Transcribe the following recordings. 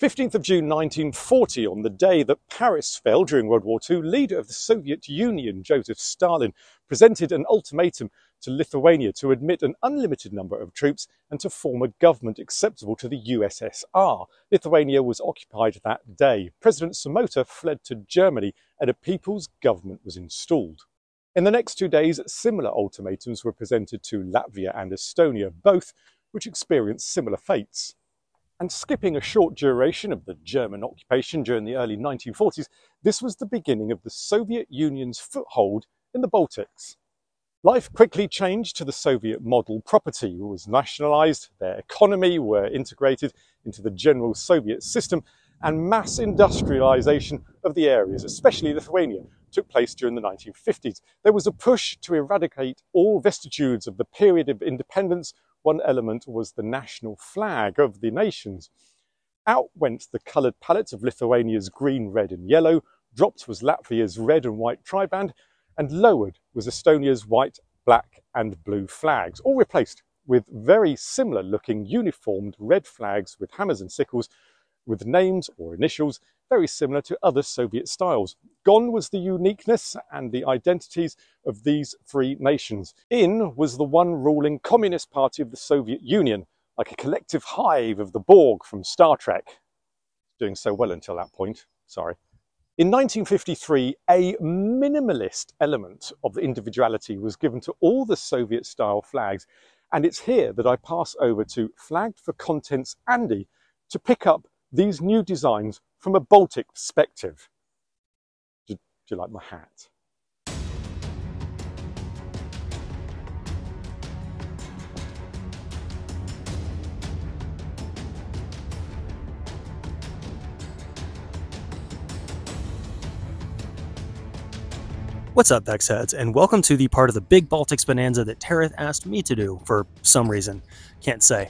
15th of June 1940, on the day that Paris fell during World War II, leader of the Soviet Union, Joseph Stalin, presented an ultimatum to Lithuania to admit an unlimited number of troops and to form a government acceptable to the USSR. Lithuania was occupied that day. President Smetona fled to Germany and a people's government was installed. In the next 2 days, similar ultimatums were presented to Latvia and Estonia, both which experienced similar fates. And skipping a short duration of the German occupation during the early 1940s, this was the beginning of the Soviet Union's foothold in the Baltics. Life quickly changed to the Soviet model. Property was nationalised, their economy were integrated into the general Soviet system, and mass industrialisation of the areas, especially Lithuania, took place during the 1950s. There was a push to eradicate all vestiges of the period of independence. One element was the national flag of the nations. Out went the coloured palette of Lithuania's green, red and yellow, dropped was Latvia's red and white triband, and lowered was Estonia's white, black and blue flags, all replaced with very similar looking uniformed red flags with hammers and sickles, with names or initials very similar to other Soviet styles. Gone was the uniqueness and the identities of these three nations. In was the one ruling Communist Party of the Soviet Union, like a collective hive of the Borg from Star Trek. Doing so well until that point, sorry. In 1953, a minimalist element of the individuality was given to all the Soviet-style flags, and it's here that I pass over to Flagged for Content's Andy to pick up these new designs from a Baltic perspective. Do you like my hat? What's up, Bexheads, and welcome to the part of the Big Baltics Bonanza that Tarith asked me to do for some reason. Can't say.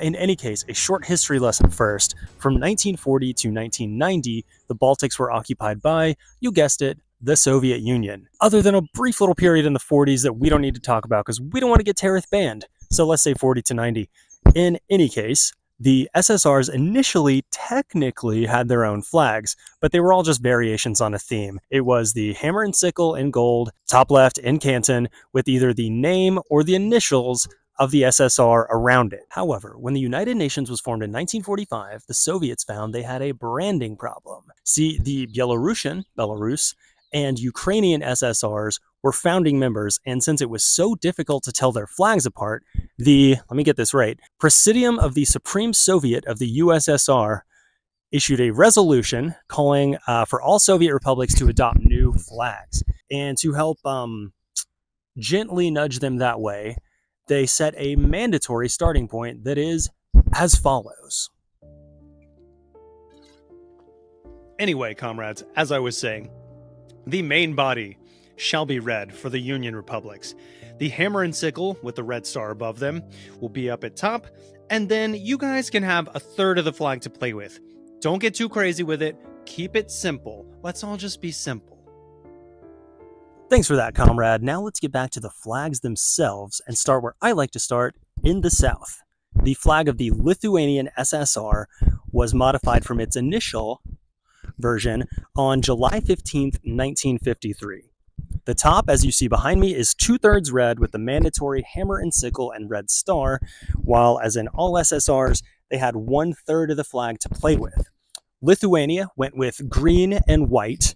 In any case, a short history lesson first. From 1940 to 1990, the Baltics were occupied by, you guessed it, the Soviet Union. Other than a brief little period in the 40s that we don't need to talk about because we don't want to get Tarith banned. So let's say 40 to 90. In any case, the SSRs initially technically had their own flags, but they were all just variations on a theme. It was the hammer and sickle in gold, top left in Canton, with either the name or the initials of the SSR around it. However, when the United Nations was formed in 1945, the Soviets found they had a branding problem. See, the Belarus, and Ukrainian SSRs were founding members, and since it was so difficult to tell their flags apart, the, let me get this right, Presidium of the Supreme Soviet of the USSR issued a resolution calling for all Soviet republics to adopt new flags. And to help gently nudge them that way, they set a mandatory starting point that is as follows. Anyway, comrades, as I was saying, the main body shall be red for the Union Republics. The hammer and sickle, with the red star above them, will be up at top, and then you guys can have a third of the flag to play with. Don't get too crazy with it. Keep it simple. Let's all just be simple. Thanks for that, comrade. Now let's get back to the flags themselves and start where I like to start, in the south. The flag of the Lithuanian SSR was modified from its initial version on July 15th, 1953. The top, as you see behind me, is 2/3 red with the mandatory hammer and sickle and red star, while as in all SSRs, they had 1/3 of the flag to play with. Lithuania went with green and white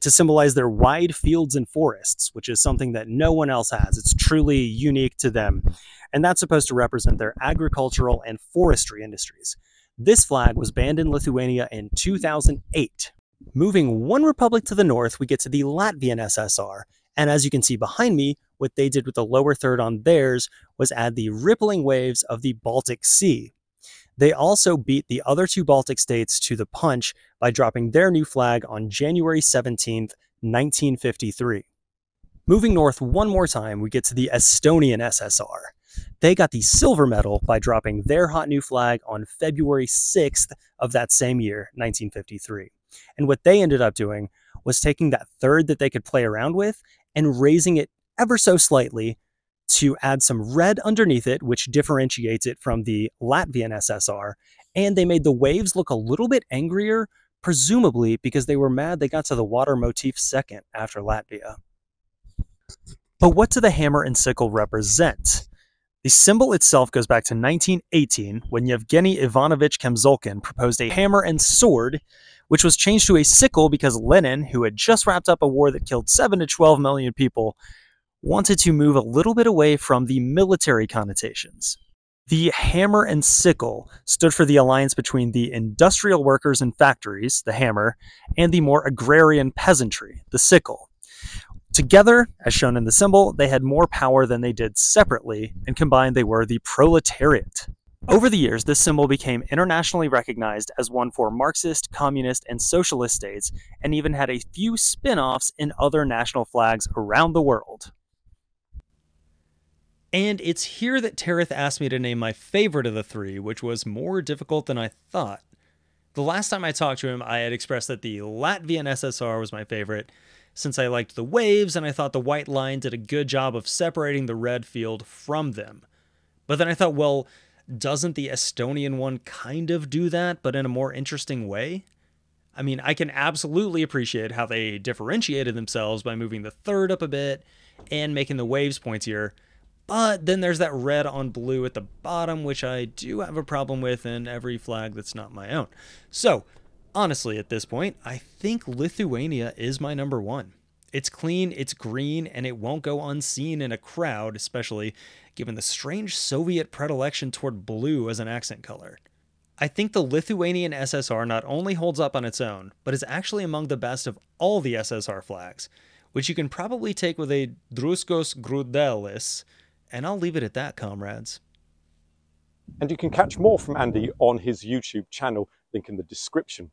to symbolize their wide fields and forests, which is something that no one else has. It's truly unique to them. And that's supposed to represent their agricultural and forestry industries. This flag was banned in Lithuania in 2008. Moving one republic to the north, we get to the Latvian SSR. And as you can see behind me, what they did with the lower third on theirs was add the rippling waves of the Baltic Sea. They also beat the other two Baltic states to the punch by dropping their new flag on January 17th, 1953. Moving north one more time, we get to the Estonian SSR. They got the silver medal by dropping their hot new flag on February 6th of that same year, 1953. And what they ended up doing was taking that third that they could play around with and raising it ever so slightly to add some red underneath it, which differentiates it from the Latvian SSR, and they made the waves look a little bit angrier, presumably because they were mad they got to the water motif second after Latvia. But what do the hammer and sickle represent? The symbol itself goes back to 1918, when Yevgeny Ivanovich Kamzolkin proposed a hammer and sword, which was changed to a sickle because Lenin, who had just wrapped up a war that killed 7 to 12 million people, wanted to move a little bit away from the military connotations. The hammer and sickle stood for the alliance between the industrial workers and factories, the hammer, and the more agrarian peasantry, the sickle. Together, as shown in the symbol, they had more power than they did separately, and combined they were the proletariat. Over the years, this symbol became internationally recognized as one for Marxist, communist, and socialist states, and even had a few spin-offs in other national flags around the world. And it's here that Tarith asked me to name my favorite of the three, which was more difficult than I thought. The last time I talked to him, I had expressed that the Latvian SSR was my favorite, since I liked the waves and I thought the white line did a good job of separating the red field from them. But then I thought, well, doesn't the Estonian one kind of do that, but in a more interesting way? I mean, I can absolutely appreciate how they differentiated themselves by moving the third up a bit and making the waves pointier. But then there's that red on blue at the bottom, which I do have a problem with in every flag that's not my own. So, honestly, at this point, I think Lithuania is my number one. It's clean, it's green, and it won't go unseen in a crowd, especially given the strange Soviet predilection toward blue as an accent color. I think the Lithuanian SSR not only holds up on its own, but is actually among the best of all the SSR flags, which you can probably take with a Druskos Grudelis. And I'll leave it at that, comrades. And you can catch more from Andy on his YouTube channel, link in the description.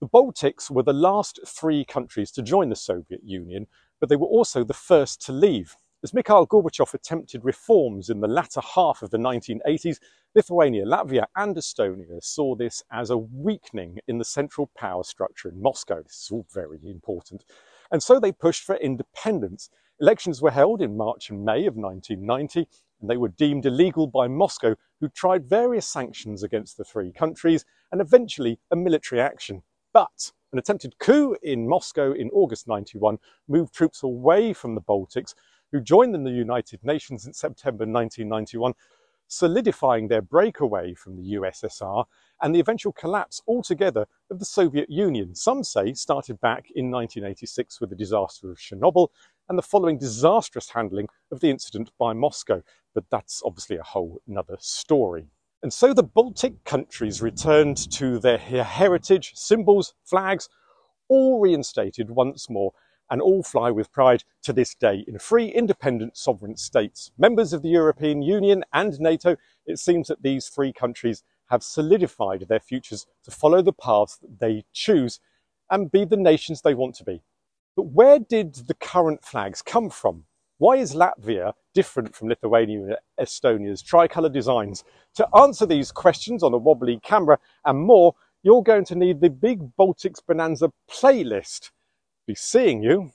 The Baltics were the last three countries to join the Soviet Union, but they were also the first to leave. As Mikhail Gorbachev attempted reforms in the latter half of the 1980s, Lithuania, Latvia and Estonia saw this as a weakening in the central power structure in Moscow. This is all very important. And so they pushed for independence. Elections were held in March and May of 1990, and they were deemed illegal by Moscow, who tried various sanctions against the three countries and eventually a military action. But an attempted coup in Moscow in August 91 moved troops away from the Baltics, who joined the United Nations in September 1991, solidifying their breakaway from the USSR and the eventual collapse altogether of the Soviet Union. Some say started back in 1986 with the disaster of Chernobyl and the following disastrous handling of the incident by Moscow, but that's obviously a whole nother story. And so the Baltic countries returned to their heritage, symbols, flags, all reinstated once more, and all fly with pride to this day in free, independent, sovereign states. Members of the European Union and NATO, it seems that these three countries have solidified their futures to follow the paths that they choose and be the nations they want to be. But where did the current flags come from? Why is Latvia different from Lithuania and Estonia's tricolour designs? To answer these questions on a wobbly camera and more, you're going to need the Big Baltics Bonanza playlist. Be seeing you.